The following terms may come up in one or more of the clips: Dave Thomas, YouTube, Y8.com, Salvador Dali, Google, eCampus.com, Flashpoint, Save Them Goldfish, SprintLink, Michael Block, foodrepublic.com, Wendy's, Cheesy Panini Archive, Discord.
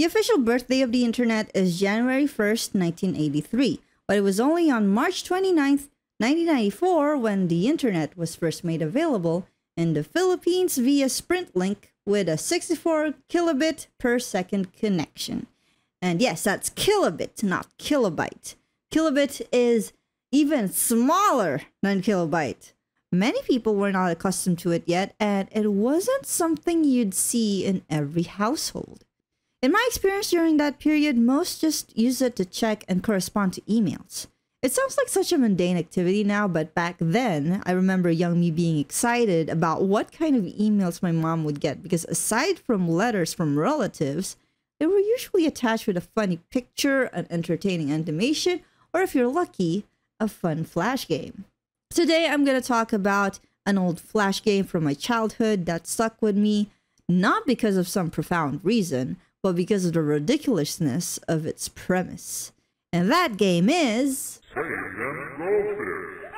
The official birthday of the internet is January 1st, 1983, but it was only on March 29th, 1994 when the internet was first made available in the Philippines via SprintLink with a 64 kilobit per second connection. And yes, that's kilobit, not kilobyte. Kilobit is even smaller than kilobyte. Many people were not accustomed to it yet, and it wasn't something you'd see in every household. In my experience during that period, most just used it to check and correspond to emails. It sounds like such a mundane activity now, but back then, I remember young me being excited about what kind of emails my mom would get, because aside from letters from relatives, they were usually attached with a funny picture, an entertaining animation, or if you're lucky, a fun flash game. Today, I'm going to talk about an old flash game from my childhood that stuck with me, not because of some profound reason, but because of the ridiculousness of its premise. And that game is... Save Them Goldfish!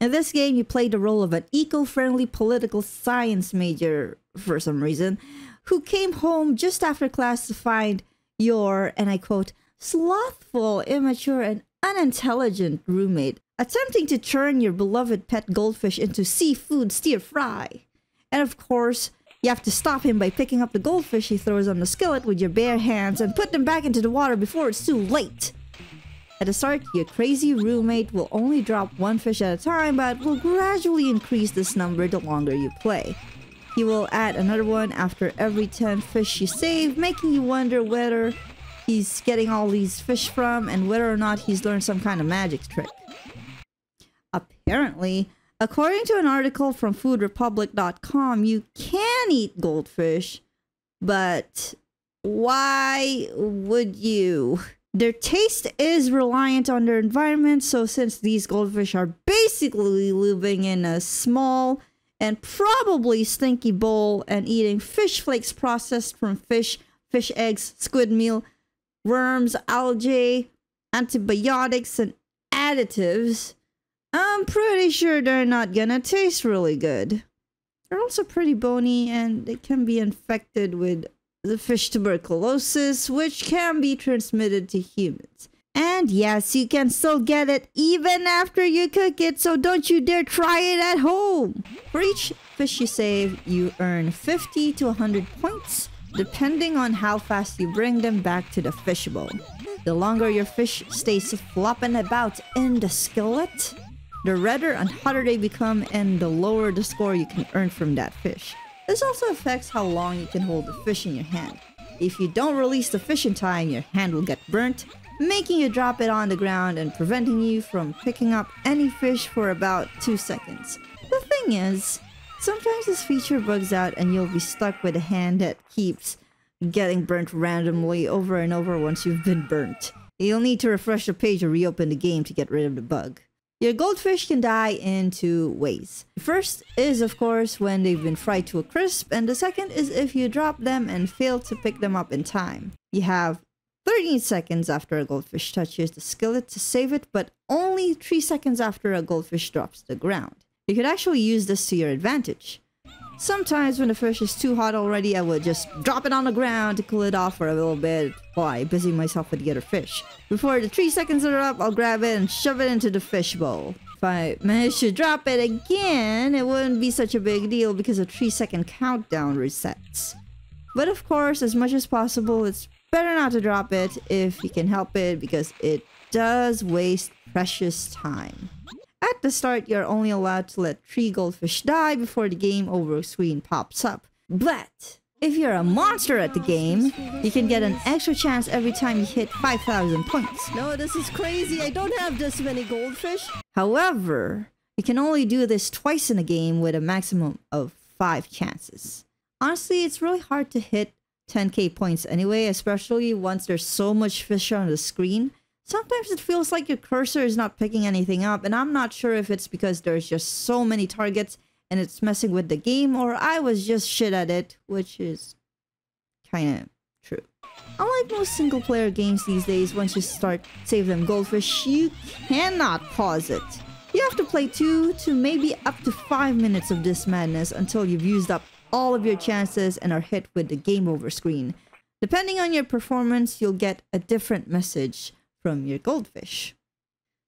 In this game, you play the role of an eco-friendly political science major, for some reason, who came home just after class to find your, and I quote, slothful, immature, and unintelligent roommate attempting to turn your beloved pet goldfish into seafood stir fry. And of course, you have to stop him by picking up the goldfish he throws on the skillet with your bare hands and put them back into the water before it's too late. At the start, your crazy roommate will only drop one fish at a time, but will gradually increase this number the longer you play. He will add another one after every 10 fish you save, making you wonder whether he's getting all these fish from and whether or not he's learned some kind of magic trick. Apparently, according to an article from foodrepublic.com, you can eat goldfish, but why would you? Their taste is reliant on their environment, so since these goldfish are basically living in a small and probably stinky bowl and eating fish flakes processed from fish, fish eggs, squid meal, worms, algae, antibiotics, and additives, I'm pretty sure they're not gonna taste really good. They're also pretty bony and they can be infected with the fish tuberculosis, which can be transmitted to humans. And yes, you can still get it even after you cook it, so don't you dare try it at home! For each fish you save, you earn 50 to 100 points, depending on how fast you bring them back to the fishbowl. The longer your fish stays flopping about in the skillet, the redder and hotter they become, and the lower the score you can earn from that fish. This also affects how long you can hold the fish in your hand. If you don't release the fish in time, your hand will get burnt, making you drop it on the ground and preventing you from picking up any fish for about 2 seconds. The thing is, sometimes this feature bugs out and you'll be stuck with a hand that keeps getting burnt randomly over and over once you've been burnt. You'll need to refresh the page or reopen the game to get rid of the bug. Your goldfish can die in 2 ways. The first is, of course, when they've been fried to a crisp, and the second is if you drop them and fail to pick them up in time. You have 13 seconds after a goldfish touches the skillet to save it, but only 3 seconds after a goldfish drops the ground. You could actually use this to your advantage. Sometimes when the fish is too hot already, I would just drop it on the ground to cool it off for a little bit while I busy myself with the other fish. Before the 3 seconds are up, I'll grab it and shove it into the fish bowl. If I managed to drop it again, it wouldn't be such a big deal because a 3-second countdown resets. But of course, as much as possible, it's better not to drop it if you can help it because it does waste precious time. At the start, you're only allowed to let 3 goldfish die before the game over screen pops up. But if you're a monster at the game, you can get an extra chance every time you hit 5,000 points. No, this is crazy. I don't have this many goldfish. However, you can only do this twice in a game with a maximum of 5 chances. Honestly, it's really hard to hit 10k points anyway, especially once there's so much fish on the screen. Sometimes it feels like your cursor is not picking anything up, and I'm not sure if it's because there's just so many targets and it's messing with the game, or I was just shit at it, which is kinda true. Unlike most single-player games these days, once you start Save Them Goldfish, you cannot pause it. You have to play 2 to maybe up to 5 minutes of this madness until you've used up all of your chances and are hit with the game over screen. Depending on your performance, you'll get a different message from your goldfish.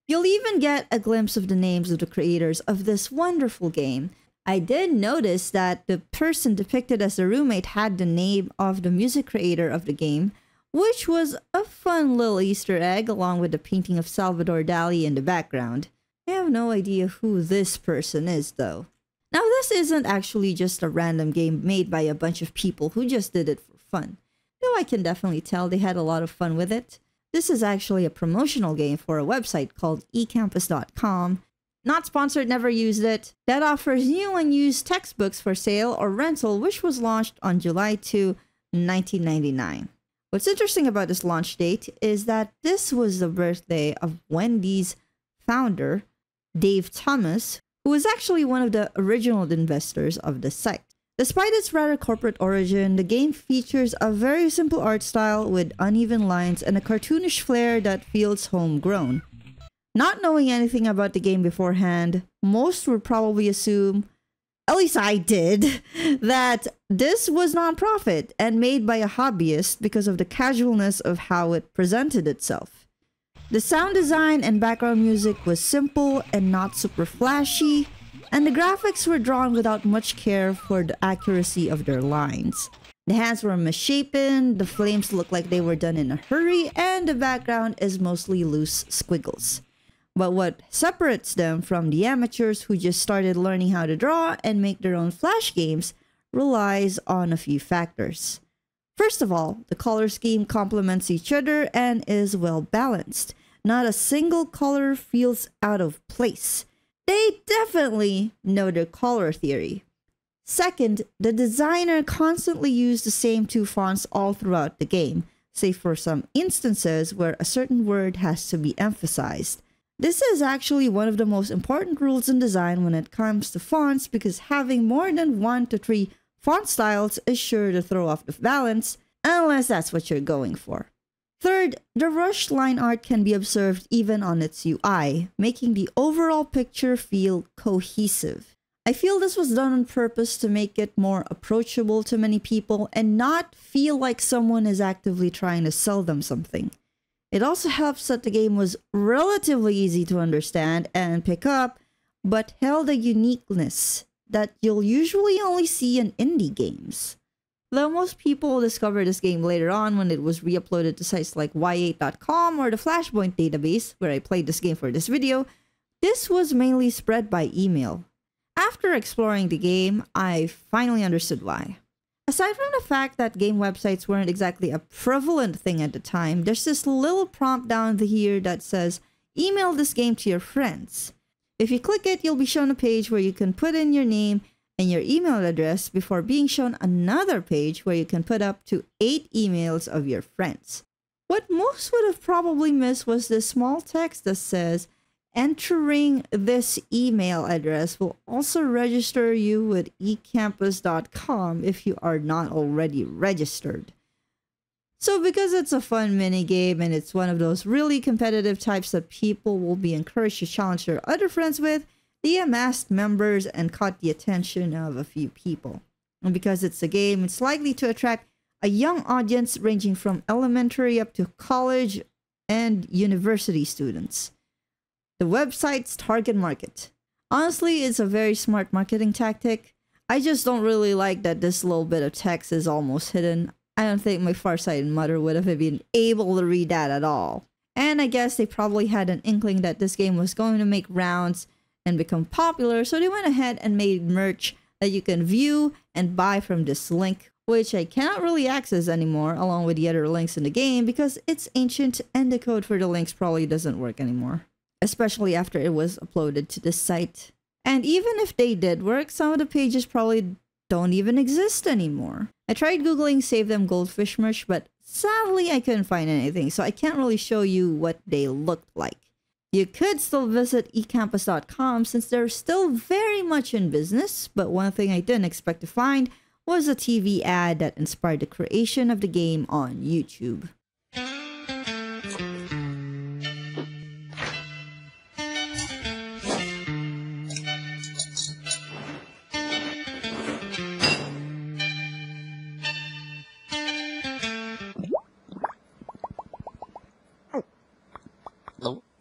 You'll even get a glimpse of the names of the creators of this wonderful game. I did notice that the person depicted as a roommate had the name of the music creator of the game, which was a fun little Easter egg along with the painting of Salvador Dali in the background. I have no idea who this person is though. Now this isn't actually just a random game made by a bunch of people who just did it for fun, though I can definitely tell they had a lot of fun with it. This is actually a promotional game for a website called eCampus.com. Not sponsored, never used it. That offers new and used textbooks for sale or rental, which was launched on July 2, 1999. What's interesting about this launch date is that this was the birthday of Wendy's founder, Dave Thomas, who was actually one of the original investors of the site. Despite its rather corporate origin, the game features a very simple art style with uneven lines and a cartoonish flair that feels homegrown. Not knowing anything about the game beforehand, most would probably assume, at least I did, that this was non-profit and made by a hobbyist because of the casualness of how it presented itself. The sound design and background music was simple and not super flashy, and the graphics were drawn without much care for the accuracy of their lines. The hands were misshapen, the flames looked like they were done in a hurry, and the background is mostly loose squiggles. But what separates them from the amateurs who just started learning how to draw and make their own Flash games relies on a few factors. First of all, the color scheme complements each other and is well balanced. Not a single color feels out of place. They definitely know their color theory. Second, the designer constantly used the same 2 fonts all throughout the game, save for some instances where a certain word has to be emphasized. This is actually one of the most important rules in design when it comes to fonts, because having more than 1 to 3 font styles is sure to throw off the balance, unless that's what you're going for. Third, the rushed line art can be observed even on its UI, making the overall picture feel cohesive. I feel this was done on purpose to make it more approachable to many people and not feel like someone is actively trying to sell them something. It also helps that the game was relatively easy to understand and pick up, but held a uniqueness that you'll usually only see in indie games. Though most people discovered this game later on when it was re-uploaded to sites like Y8.com or the Flashpoint database, where I played this game for this video, this was mainly spread by email. After exploring the game, I finally understood why. Aside from the fact that game websites weren't exactly a prevalent thing at the time, there's this little prompt down here that says, email this game to your friends. If you click it, you'll be shown a page where you can put in your name and your email address before being shown another page where you can put up to 8 emails of your friends. What most would have probably missed was this small text that says, entering this email address will also register you with eCampus.com if you are not already registered. So because it's a fun minigame and it's one of those really competitive types that people will be encouraged to challenge their other friends with, they amassed members and caught the attention of a few people. And because it's a game, it's likely to attract a young audience ranging from elementary up to college and university students. The website's target market. Honestly, it's a very smart marketing tactic. I just don't really like that this little bit of text is almost hidden. I don't think my farsighted mother would have been able to read that at all. And I guess they probably had an inkling that this game was going to make rounds and become popular, so they went ahead and made merch that you can view and buy from this link, which I cannot really access anymore along with the other links in the game because it's ancient and the code for the links probably doesn't work anymore. Especially after it was uploaded to this site. And even if they did work, some of the pages probably don't even exist anymore. I tried googling Save Them Goldfish merch, but sadly I couldn't find anything, so I can't really show you what they looked like. You could still visit eCampus.com since they're still very much in business, but one thing I didn't expect to find was a TV ad that inspired the creation of the game on YouTube.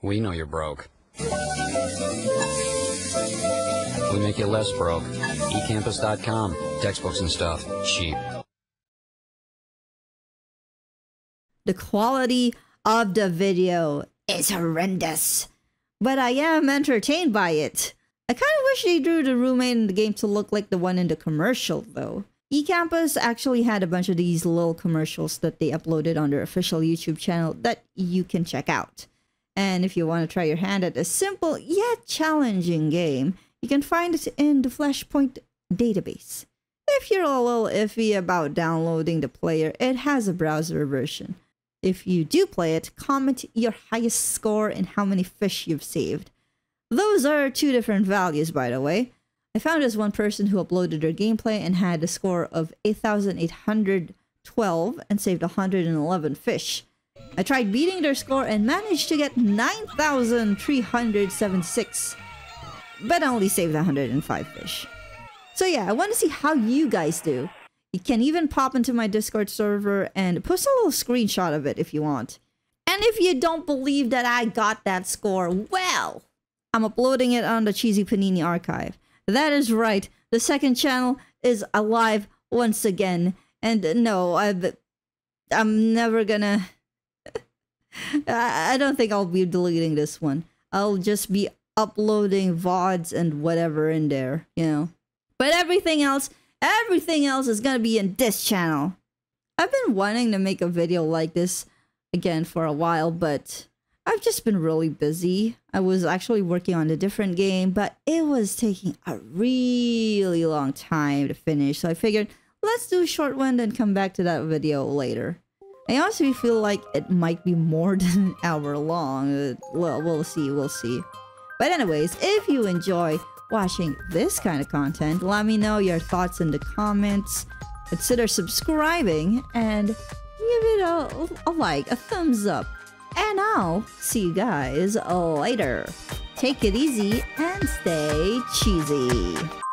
We know you're broke. We make you less broke. eCampus.com. Textbooks and stuff. Cheap. The quality of the video is horrendous, but I am entertained by it. I kind of wish they drew the roommate in the game to look like the one in the commercial, though. eCampus actually had a bunch of these little commercials that they uploaded on their official YouTube channel that you can check out. And if you want to try your hand at a simple yet challenging game, you can find it in the Flashpoint database. If you're a little iffy about downloading the player, it has a browser version. If you do play it, comment your highest score and how many fish you've saved. Those are two different values, by the way. I found this one person who uploaded their gameplay and had a score of 8,812 and saved 111 fish. I tried beating their score and managed to get 9,376, but I only saved 105 fish. So yeah, I want to see how you guys do. You can even pop into my Discord server and post a little screenshot of it if you want. And if you don't believe that I got that score, well, I'm uploading it on the Cheesy Panini Archive. That is right, the second channel is alive once again. And no, I'm never gonna... I don't think I'll be deleting this one. I'll just be uploading VODs and whatever in there, you know. But everything else is gonna be in this channel. I've been wanting to make a video like this again for a while, but I've just been really busy. I was actually working on a different game, but it was taking a really long time to finish. So I figured, let's do a short one and come back to that video later. I honestly feel like it might be more than an hour long. Well, we'll see. But anyways, if you enjoy watching this kind of content, let me know your thoughts in the comments. Consider subscribing and give it a like, a thumbs up. And I'll see you guys later. Take it easy and stay cheesy.